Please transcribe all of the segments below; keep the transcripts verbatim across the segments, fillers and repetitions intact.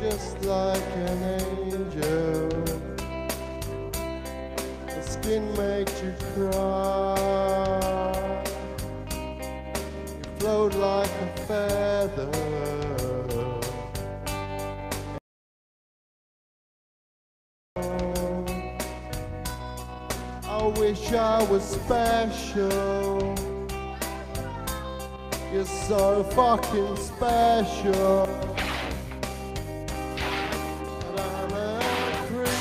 just like an angel. The skin makes you cry. You float like a feather. I wish I was special. You're so fucking special. And I'm a creep.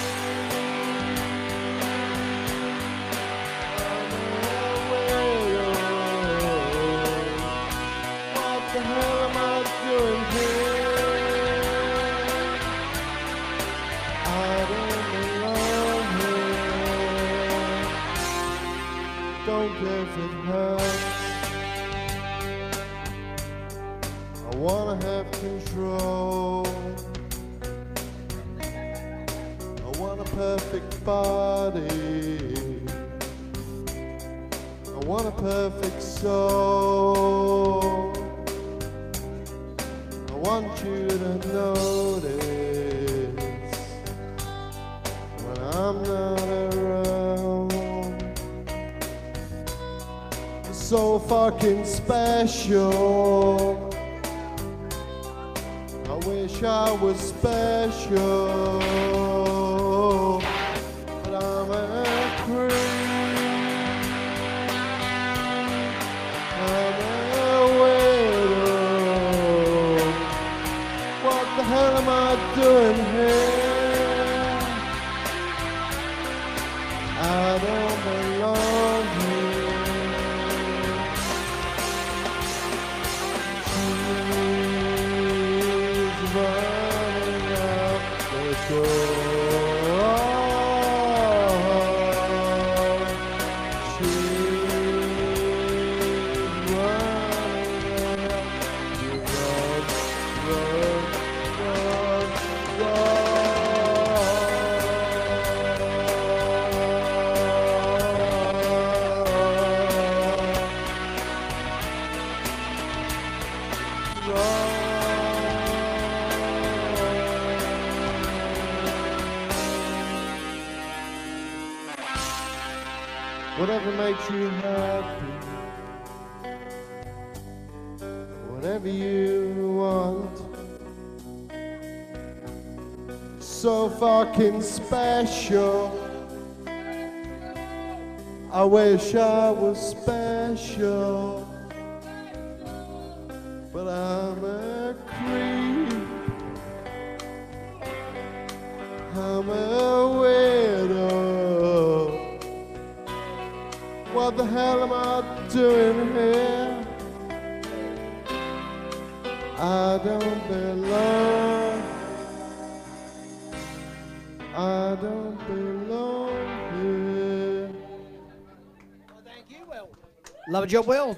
I'm a William. What the hell am I doing here? I don't know. Don't if it hurts. I wanna have control. I want a perfect body. I want a perfect soul. I want you to notice when I'm not around. So fucking special. I wish I was special, but I'm a creep. I'm a widow. What the hell am I doing here? I don't belong here. Whatever makes you happy, whatever you want. So fucking special. I wish I was special, but I'm a creep. I'm a widow. What the hell am I doing here? I don't belong. I don't belong here. Well, thank you, Will. Love a job, Will.